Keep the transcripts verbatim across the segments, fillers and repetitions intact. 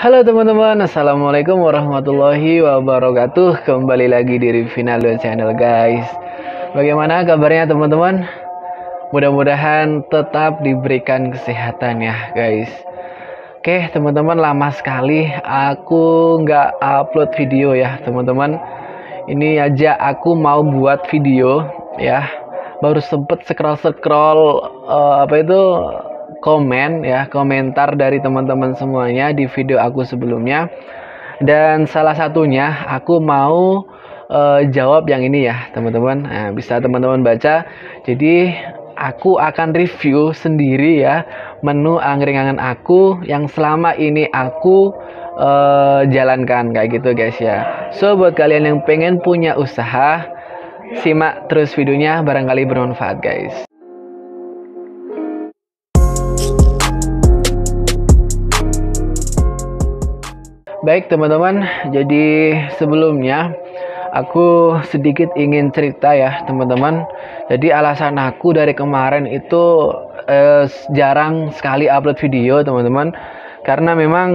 Halo teman-teman, assalamualaikum warahmatullahi wabarakatuh. Kembali lagi di Rifinaldho channel guys. Bagaimana kabarnya teman-teman? Mudah-mudahan tetap diberikan kesehatan ya guys. Oke teman-teman, lama sekali aku nggak upload video ya teman-teman. Ini aja aku mau buat video ya. Baru sempet scroll-scroll uh, apa itu komen ya, komentar dari teman-teman semuanya di video aku sebelumnya, dan salah satunya aku mau uh, jawab yang ini ya teman-teman. Nah, bisa teman-teman baca. Jadi aku akan review sendiri ya menu angkringan aku yang selama ini aku uh, jalankan kayak gitu guys ya. So buat kalian yang pengen punya usaha, simak terus videonya, barangkali bermanfaat guys. Baik teman-teman, jadi sebelumnya aku sedikit ingin cerita ya teman-teman. Jadi alasan aku dari kemarin itu eh, jarang sekali upload video teman-teman, karena memang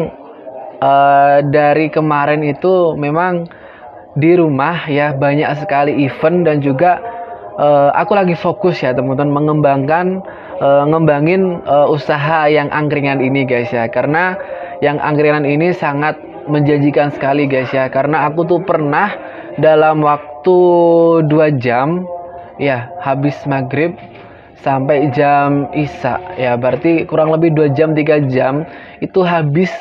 eh, dari kemarin itu memang di rumah ya banyak sekali event, dan juga eh, aku lagi fokus ya teman-teman mengembangkan eh, ngembangin eh, usaha yang angkringan ini guys ya, karena yang angkringan ini sangat menjanjikan sekali guys ya. Karena aku tuh pernah dalam waktu dua jam ya, habis maghrib sampai jam isya ya, berarti kurang lebih dua jam tiga jam itu habis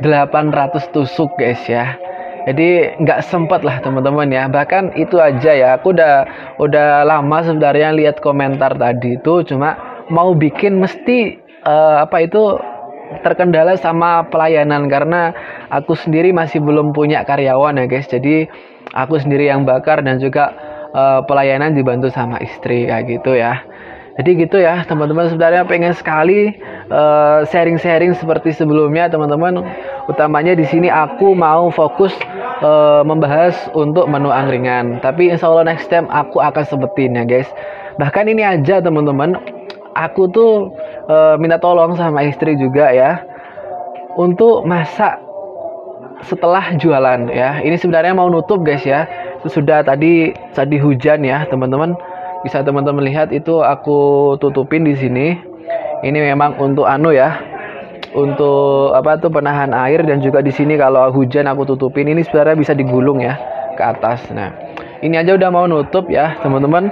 delapan ratus tusuk guys ya. Jadi nggak sempat lah teman-teman ya. Bahkan itu aja ya, aku udah udah lama sebenarnya lihat komentar tadi itu, cuma mau bikin mesti uh, apa itu terkendala sama pelayanan, karena aku sendiri masih belum punya karyawan ya guys. Jadi aku sendiri yang bakar, dan juga uh, pelayanan dibantu sama istri kayak gitu ya. Jadi gitu ya teman-teman, sebenarnya pengen sekali sharing-sharing uh, seperti sebelumnya teman-teman. Utamanya di sini aku mau fokus uh, membahas untuk menu angkringan, tapi insya Allah next time aku akan sebutin ya guys. Bahkan ini aja teman-teman, aku tuh e, minta tolong sama istri juga ya untuk masak setelah jualan ya. Ini sebenarnya mau nutup guys ya. Itu sudah tadi tadi hujan ya teman-teman. Bisa teman-teman lihat itu aku tutupin di sini. Ini memang untuk anu ya, untuk apa tuh penahan air, dan juga di sini kalau hujan aku tutupin. Ini sebenarnya bisa digulung ya ke atas. Nah, ini aja udah mau nutup ya teman-teman.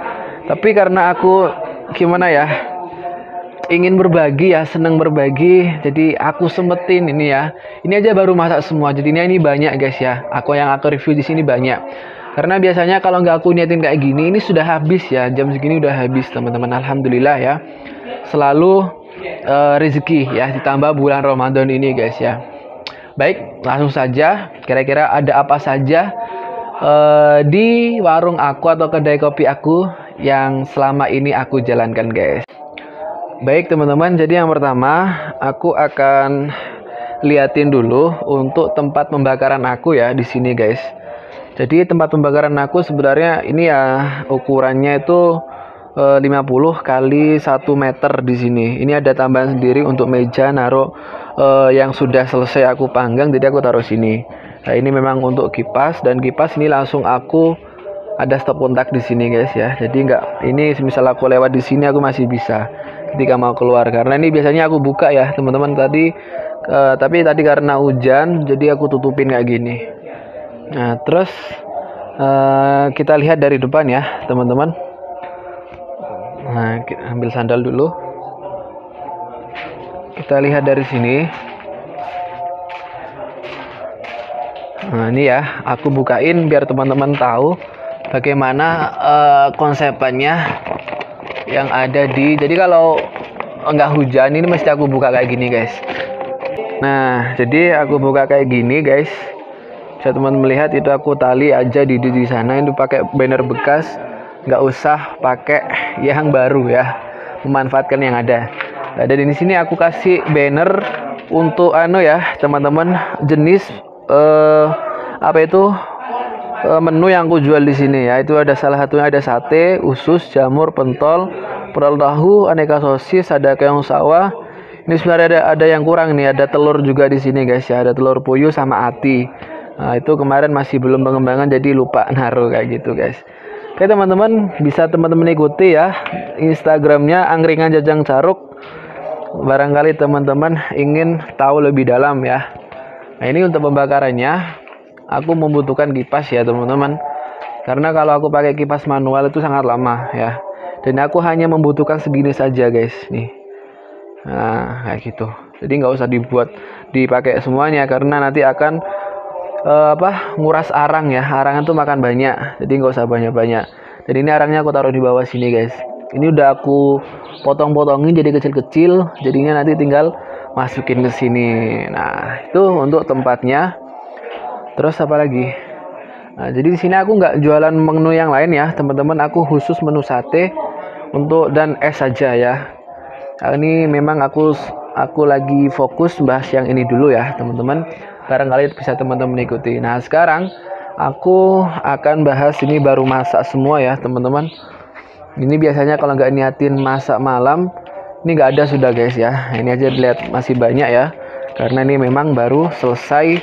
Tapi karena aku gimana ya, ingin berbagi ya, seneng berbagi, jadi aku sempetin ini ya. Ini aja baru masak semua, jadinya ini banyak guys ya. Aku yang aku review di sini banyak, karena biasanya kalau nggak aku niatin kayak gini, ini sudah habis ya, jam segini udah habis teman-teman. Alhamdulillah ya, selalu uh, rezeki ya, ditambah bulan Ramadan ini guys ya. Baik, langsung saja. Kira-kira ada apa saja uh, di warung aku atau kedai kopi aku yang selama ini aku jalankan guys. Baik teman-teman, jadi yang pertama aku akan liatin dulu untuk tempat pembakaran aku ya di sini guys. Jadi tempat pembakaran aku sebenarnya ini ya ukurannya itu e, lima puluh kali satu meter di sini. Ini ada tambahan sendiri untuk meja naruh e, yang sudah selesai aku panggang, jadi aku taruh sini. Nah, ini memang untuk kipas, dan kipas ini langsung aku ada stop kontak di sini guys ya. Jadi nggak, ini misal aku lewat di sini aku masih bisa ketika mau keluar, karena ini biasanya aku buka ya teman-teman tadi. Uh, tapi tadi karena hujan jadi aku tutupin kayak gini. Nah terus uh, kita lihat dari depan ya teman-teman. Nah kita ambil sandal dulu. Kita lihat dari sini. Nah ini ya aku bukain biar teman-teman tahu bagaimana uh, konsepannya yang ada di. Jadi kalau nggak hujan ini mesti aku buka kayak gini guys. Nah jadi aku buka kayak gini guys. Bisa teman melihat itu aku tali aja di di sana, itu pakai banner bekas, nggak usah pakai yang baru ya, memanfaatkan yang ada. Nah, dari di sini aku kasih banner untuk anu ya teman-teman, jenis uh, apa itu menu yang aku jual di sini ya. Itu ada salah satunya ada sate, usus, jamur, pentol, perel tahu, aneka sosis, ada keong sawah, Ini sebenarnya ada ada yang kurang nih, ada telur juga di sini guys ya, ada telur puyuh sama ati. Nah, itu kemarin masih belum pengembangan jadi lupa naruh kayak gitu guys. Oke teman-teman, bisa teman-teman ikuti ya Instagramnya Angkringan Jajang Caruk. Barangkali teman-teman ingin tahu lebih dalam ya. Nah ini untuk pembakarannya, aku membutuhkan kipas ya teman-teman. Karena kalau aku pakai kipas manual itu sangat lama ya. Dan aku hanya membutuhkan segini saja guys nih. Nah kayak gitu, jadi nggak usah dibuat dipakai semuanya karena nanti akan uh, apa nguras arang ya, arang itu makan banyak, jadi nggak usah banyak-banyak. Dan ini arangnya aku taruh di bawah sini guys, ini udah aku potong-potongin jadi kecil-kecil, jadinya nanti tinggal masukin ke sini. Nah itu untuk tempatnya. Terus apa lagi? Nah, jadi di sini aku nggak jualan menu yang lain ya teman-teman, aku khusus menu sate untuk dan es saja ya. Kali ini memang aku aku lagi fokus bahas yang ini dulu ya teman-teman, barangkali bisa teman-teman ikuti. Nah sekarang aku akan bahas ini baru masak semua ya teman-teman. Ini biasanya kalau nggak niatin masak malam, ini nggak ada sudah guys ya. Ini aja dilihat masih banyak ya, karena ini memang baru selesai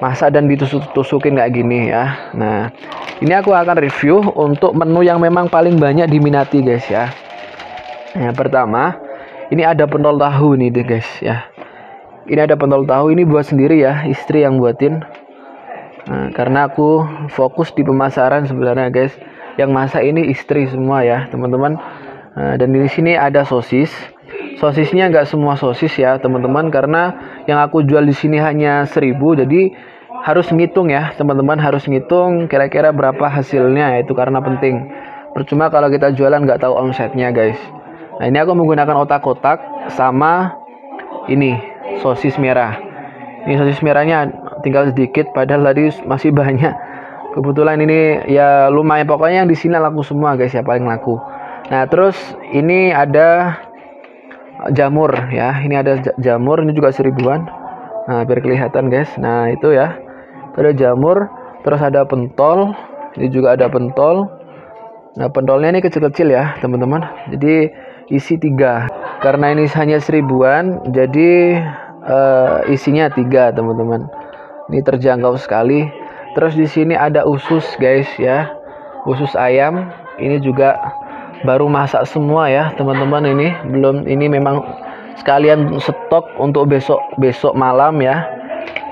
masak dan ditusuk-tusukin kayak gini ya. Nah ini aku akan review untuk menu yang memang paling banyak diminati guys ya. Yang pertama, ini ada pentol tahu nih deh guys ya. Ini ada pentol tahu, ini buat sendiri ya, istri yang buatin. Nah, karena aku fokus di pemasaran sebenarnya guys. Yang masak ini istri semua ya teman-teman. Nah, dan di sini ada sosis. Sosisnya nggak semua sosis ya teman-teman, karena yang aku jual di sini hanya seribu. Jadi harus ngitung ya teman-teman, harus ngitung kira-kira berapa hasilnya, itu karena penting. Percuma kalau kita jualan nggak tahu omsetnya guys. Nah ini aku menggunakan otak-otak sama ini sosis merah. Ini sosis merahnya tinggal sedikit, padahal tadi masih banyak. Kebetulan ini ya lumayan, pokoknya yang di sini laku semua guys ya, paling laku. Nah terus ini ada jamur ya, ini ada jamur, ini juga seribuan. Nah biar kelihatan guys. Nah itu ya, ada jamur, terus ada pentol, ini juga ada pentol. Nah pentolnya ini kecil-kecil ya teman-teman, jadi isi tiga, karena ini hanya seribuan jadi uh, isinya tiga teman-teman, ini terjangkau sekali. Terus di sini ada usus guys ya, usus ayam, ini juga baru masak semua ya teman-teman, ini belum, ini memang sekalian stok untuk besok besok malam ya.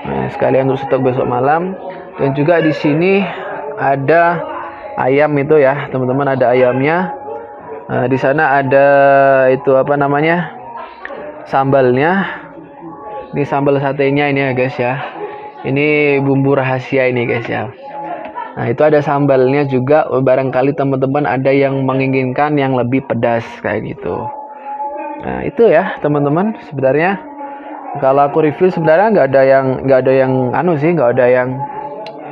Nah, sekalian untuk stok besok malam. Dan juga di sini ada ayam itu ya teman-teman, ada ayamnya. Nah, di sana ada itu apa namanya, sambalnya. Ini sambal satenya ini ya guys ya. Ini bumbu rahasia ini guys ya. Nah itu ada sambalnya juga. Barangkali teman-teman ada yang menginginkan yang lebih pedas kayak gitu. Nah itu ya teman-teman, sebenarnya kalau aku review sebenarnya nggak ada yang nggak ada yang anu sih, nggak ada yang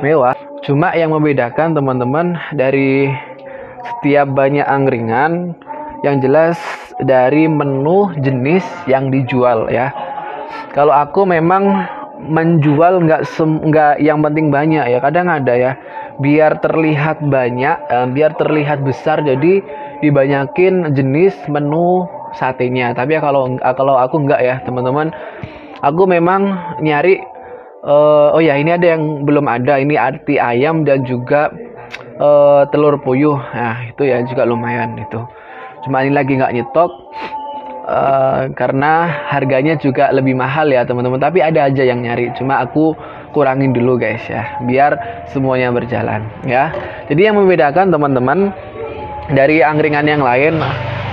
mewah. Cuma yang membedakan teman-teman dari setiap banyak angkringan, yang jelas dari menu jenis yang dijual ya. Kalau aku memang menjual nggak nggak yang penting banyak ya, kadang ada ya biar terlihat banyak, eh, biar terlihat besar, jadi dibanyakin jenis menu satenya. Tapi kalau kalau aku nggak ya teman-teman, aku memang nyari uh, oh ya ini ada yang belum ada, ini ati ayam dan juga Uh, telur puyuh. Nah itu ya juga lumayan itu. Cuma ini lagi nggak nyetok uh, karena harganya juga lebih mahal ya teman-teman. Tapi ada aja yang nyari, cuma aku kurangin dulu guys ya, biar semuanya berjalan ya. Jadi yang membedakan teman-teman dari angkringan yang lain,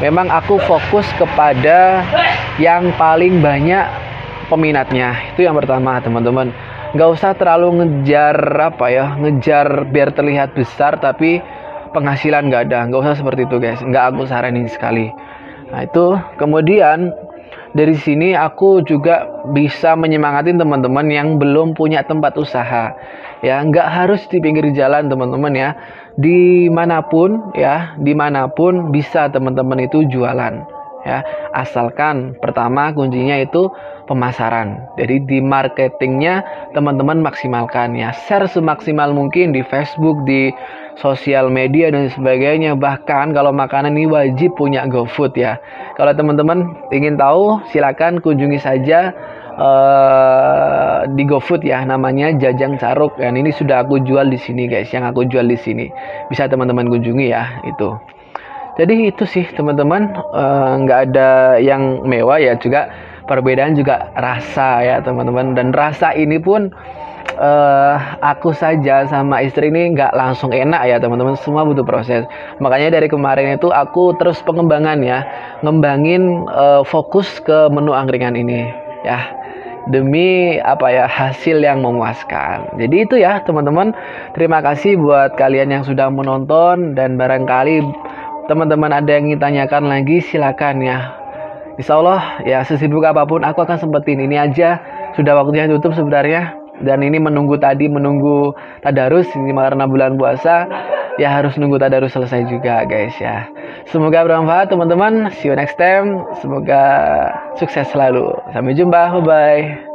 memang aku fokus kepada yang paling banyak peminatnya. Itu yang pertama teman-teman. Nggak usah terlalu ngejar apa ya, ngejar biar terlihat besar tapi penghasilan nggak ada, nggak usah seperti itu guys, nggak aku saranin sekali. Nah itu kemudian dari sini aku juga bisa menyemangatin teman-teman yang belum punya tempat usaha ya. Nggak harus di pinggir jalan teman-teman ya, dimanapun ya, dimanapun bisa teman-teman itu jualan ya. Asalkan pertama kuncinya itu pemasaran. Jadi di marketingnya teman-teman maksimalkan ya, share semaksimal mungkin di Facebook, di sosial media dan sebagainya. Bahkan kalau makanan ini wajib punya GoFood ya. Kalau teman-teman ingin tahu silakan kunjungi saja Uh, di GoFood ya, namanya Jajang Caruk, dan ini sudah aku jual di sini guys, yang aku jual di sini bisa teman-teman kunjungi ya itu. Jadi itu sih teman-teman, nggak uh, ada yang mewah ya, juga perbedaan juga rasa ya teman-teman, dan rasa ini pun uh, aku saja sama istri ini nggak langsung enak ya teman-teman, semua butuh proses. Makanya dari kemarin itu aku terus pengembangan ya, ngembangin uh, fokus ke menu angkringan ini ya, demi apa ya, hasil yang memuaskan. Jadi itu ya teman-teman, terima kasih buat kalian yang sudah menonton, dan barangkali teman-teman ada yang ingin tanyakan lagi silakan ya. Insya Allah ya, sesibuk apapun aku akan sempetin. Ini aja sudah waktunya tutup sebenarnya, dan ini menunggu tadi menunggu tadarus, ini karena bulan puasa ya harus nunggu tadarus selesai juga guys ya. Semoga bermanfaat teman-teman. See you next time. Semoga sukses selalu. Sampai jumpa. Bye-bye.